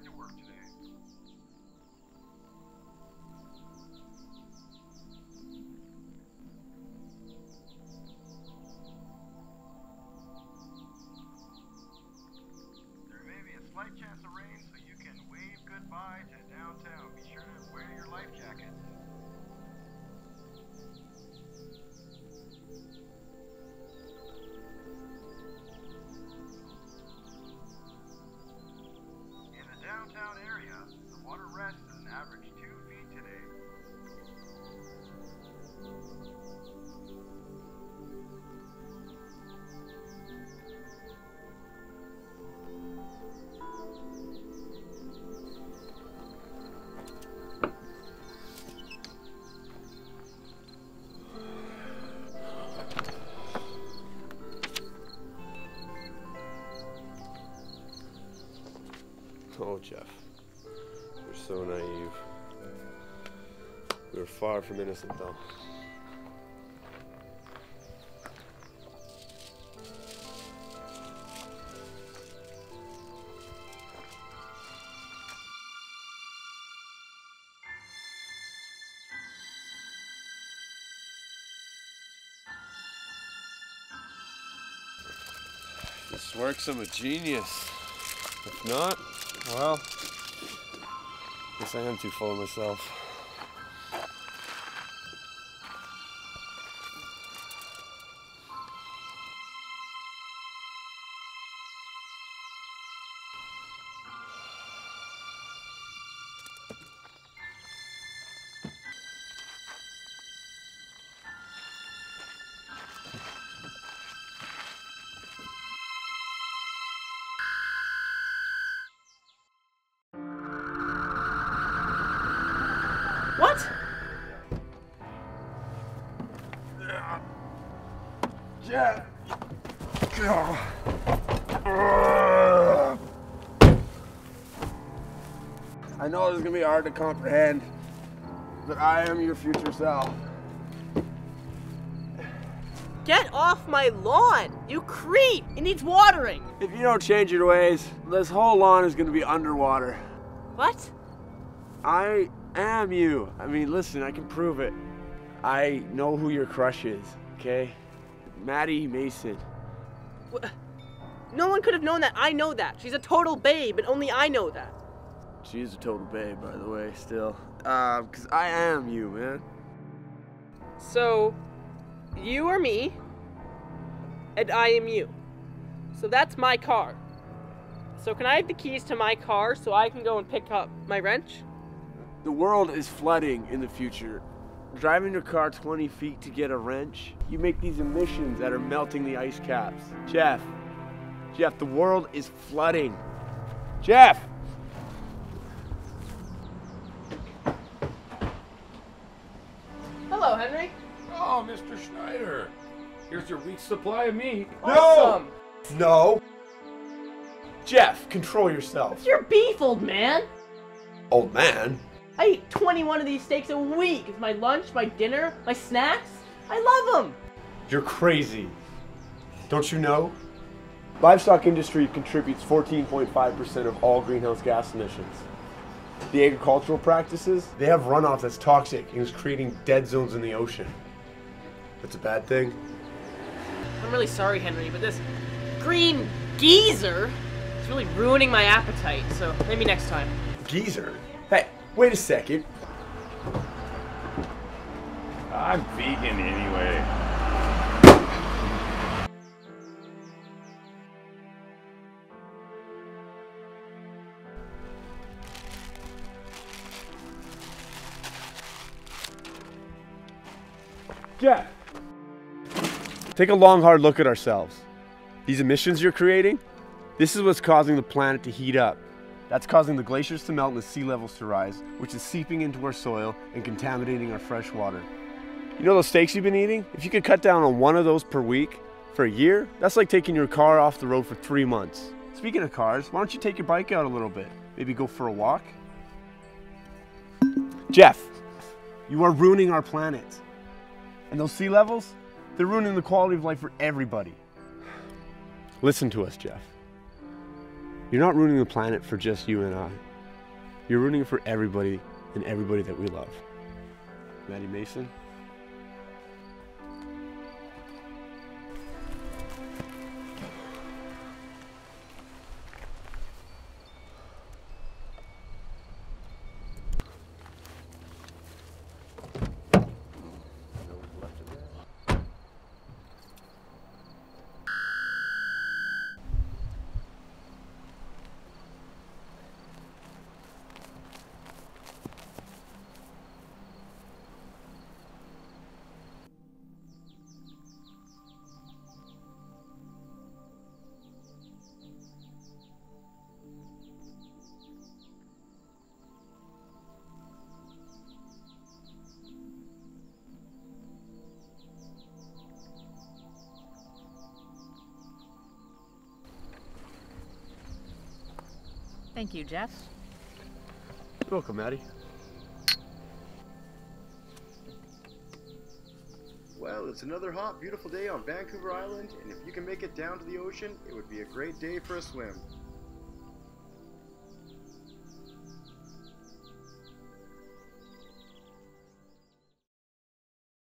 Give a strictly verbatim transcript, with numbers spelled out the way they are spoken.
back to work today. There may be a slight chance of rain, so you can wave goodbye to downtown. Be sure to wear your life jackets. Downtown area, the water rests at an average two feet today. Oh, Jeff, you're so naive. You're far from innocent, though. If this works, I'm a genius. If not, well, I guess I am too full of myself. What? Jeff. I know this is gonna be hard to comprehend, but I am your future self. Get off my lawn, you creep! It needs watering. If you don't change your ways, this whole lawn is gonna be underwater. What? I. am you. I mean, listen, I can prove it. I know who your crush is, okay? Maddie Mason. What? No one could have known that. I know that. She's a total babe, and only I know that. She is a total babe, by the way, still. Uh, because I am you, man. So, you are me, and I am you. So that's my car. So can I have the keys to my car so I can go and pick up my wrench? The world is flooding in the future. Driving your car twenty feet to get a wrench, you make these emissions that are melting the ice caps. Jeff, Jeff, the world is flooding. Jeff! Hello, Henry. Oh, Mister Schneider. Here's your week's supply of meat. Awesome. No! No! Jeff, control yourself. You're beef, old man. Old man? I eat twenty-one of these steaks a week. It's my lunch, my dinner, my snacks. I love them. You're crazy. Don't you know? Livestock industry contributes fourteen point five percent of all greenhouse gas emissions. The agricultural practices, they have runoff that's toxic and is creating dead zones in the ocean. That's a bad thing. I'm really sorry, Henry, but this green geezer is really ruining my appetite, so maybe next time. Geezer? Hey. Wait a second. I'm vegan anyway. Jeff! Take a long, hard look at ourselves. These emissions you're creating, this is what's causing the planet to heat up. That's causing the glaciers to melt and the sea levels to rise, which is seeping into our soil and contaminating our fresh water. You know those steaks you've been eating? If you could cut down on one of those per week for a year, that's like taking your car off the road for three months. Speaking of cars, why don't you take your bike out a little bit? Maybe go for a walk? Jeff, you are ruining our planet. And those sea levels, they're ruining the quality of life for everybody. Listen to us, Jeff. You're not ruining the planet for just you and I. You're rooting for everybody and everybody that we love. Maddie Mason. Thank you, Jeff. You're welcome, Maddie. Well, it's another hot, beautiful day on Vancouver Island, and if you can make it down to the ocean, it would be a great day for a swim.